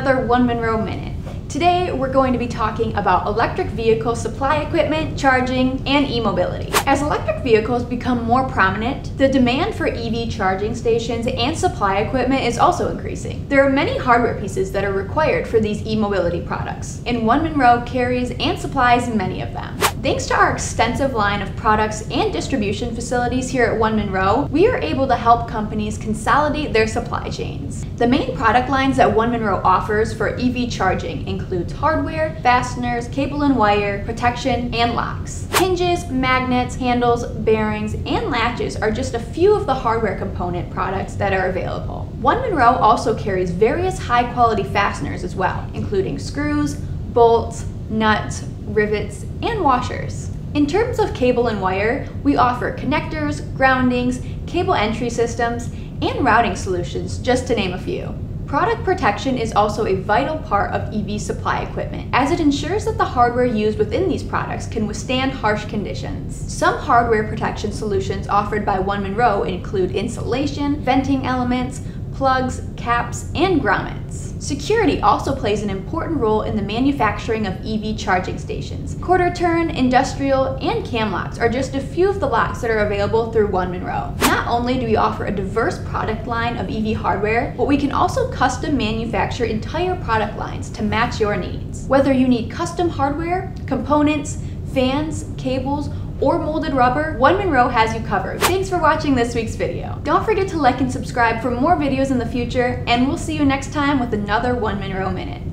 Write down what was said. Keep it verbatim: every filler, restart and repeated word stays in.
another One Monroe Minute. Today, we're going to be talking about electric vehicle supply equipment, charging, and e-mobility. As electric vehicles become more prominent, the demand for E V charging stations and supply equipment is also increasing. There are many hardware pieces that are required for these e-mobility products, and One Monroe carries and supplies many of them. Thanks to our extensive line of products and distribution facilities here at One Monroe, we are able to help companies consolidate their supply chains. The main product lines that One Monroe offers for E V charging includes hardware, fasteners, cable and wire, protection, and locks. Hinges, magnets, handles, bearings, and latches are just a few of the hardware component products that are available. One Monroe also carries various high-quality fasteners as well, including screws, bolts, nuts, rivets, and washers. In terms of cable and wire, we offer connectors, groundings, cable entry systems, and routing solutions, just to name a few. Product protection is also a vital part of E V supply equipment, as it ensures that the hardware used within these products can withstand harsh conditions. Some hardware protection solutions offered by One Monroe include insulation, venting elements, plugs, caps, and grommets. Security also plays an important role in the manufacturing of E V charging stations. Quarter turn, industrial, and cam locks are just a few of the locks that are available through One Monroe. Not only do we offer a diverse product line of E V hardware, but we can also custom manufacture entire product lines to match your needs. Whether you need custom hardware, components, fans, cables, or molded rubber, One Monroe has you covered. Thanks for watching this week's video. Don't forget to like and subscribe for more videos in the future, and we'll see you next time with another One Monroe Minute.